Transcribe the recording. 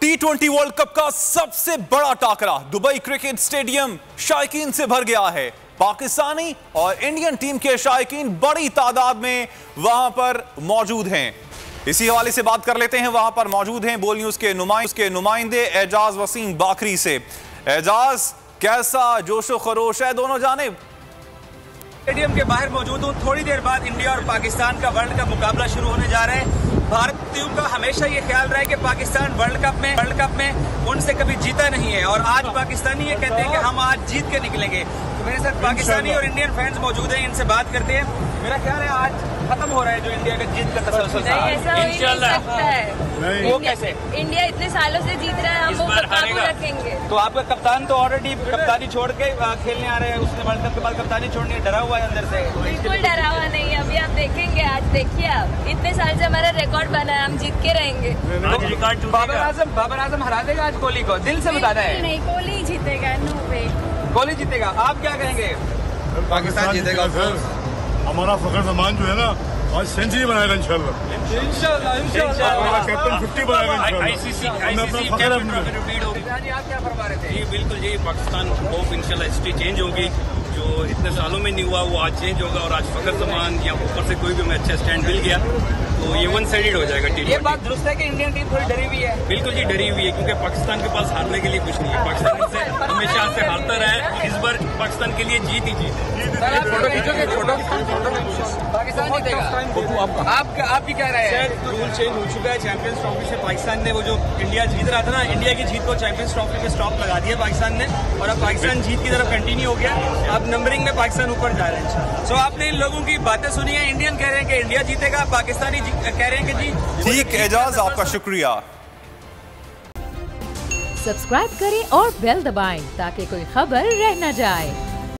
टी20 world cup का सबसे बड़ा टाकरा दुबई क्रिकेट स्टेडियम शायकीन से भर गया है। पाकिस्तानी और इंडियन टीम के शायकीन बड़ी तादाद में वहां पर मौजूद हैं। इसी हवाले से बात कर लेते हैं, वहां पर मौजूद हैं बोल न्यूज़ के नुमाइंदे एजाज वसीम बाकरी से। एजाज, कैसा जोशो खरोश है दोनों जानिब? स्टेडियम के बाहर मौजूद हूँ। थोड़ी देर बाद इंडिया और पाकिस्तान का वर्ल्ड कप मुकाबला शुरू होने जा रहे हैं। भारतीयों का हमेशा ये ख्याल रहा है कि पाकिस्तान वर्ल्ड कप में उनसे कभी जीता नहीं है, और आज पाकिस्तानी ये कहते हैं कि हम आज जीत के निकलेंगे। तो मेरे साथ पाकिस्तानी और इंडियन फैंस मौजूद हैं, इनसे बात करते हैं। मेरा ख्याल है आज खत्म हो रहा है जो इंडिया का जीत का तसलसल था। इंशाल्लाह। वो कैसे? इंडिया इतने सालों से जीत रहा है, हम वो काबू रखेंगे। तो आपका कप्तान तो ऑलरेडी कप्तानी छोड़ के खेलने आ रहे हैं, उसने वर्ल्ड कप के बाद कप्तानी छोड़ने डरा हुआ है अंदर से? बिल्कुल डरा हुआ नहीं है, अभी आप देखेंगे। आज देखिए, आप इतने साल से हमारा रिकॉर्ड बना है, हम जीत के रहेंगे। बाबर आजम हरा देगा आज कोहली को? दिल से बताना है। नहीं, कोहली जीतेगा। आप क्या कहेंगे? पाकिस्तान जीतेगा। हमारा फखर जमान जो है ना, आज सेंचुरी बनाएगा इंशाल्लाह। कैप्टन 50 बनाएगा इंशाल्लाह। आप क्या फरमा रहे थे? जी बिल्कुल जी, पाकिस्तान को इंशाल्लाह हिस्ट्री चेंज होगी, जो इतने सालों में नहीं हुआ वो आज चेंज होगा। और आज फखर जमान या ऊपर से कोई भी मैच अच्छा स्टैंड मिल गया तो ये वन साइडेड हो जाएगा। ये बात दुरुस्त है कि इंडियन टीम थोड़ी डरी हुई है? बिल्कुल जी, डरी हुई है, क्योंकि पाकिस्तान के पास हारने के लिए कुछ नहीं है। पाकिस्तान से हमेशा से हारता रहा है, इस बार पाकिस्तान के लिए जीत ही जीत। आपकी क्या राय है? रूल चेंज हो चुका है चैंपियंस ट्रॉफी से। पाकिस्तान ने वो जो इंडिया जीत रहा था ना, इंडिया की जीत को चैंपियंस ट्रॉफी में स्टॉप लगा दिया पाकिस्तान ने, और अब पाकिस्तान जीत की तरफ कंटिन्यू हो गया। अब नंबरिंग में पाकिस्तान ऊपर जा रहे हैं। सो आपने इन लोगों की बातें सुनी है। इंडियन कह रहे हैं कि इंडिया जीतेगा, पाकिस्तानी कह रहे हैं कि जी। ठीक एजाज, आपका शुक्रिया। सब्सक्राइब करें और बेल दबाएं ताकि कोई खबर रह न जाए।